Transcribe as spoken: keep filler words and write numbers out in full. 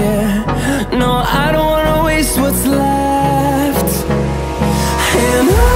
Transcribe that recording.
Yeah, no, I don't wanna waste what's left. And I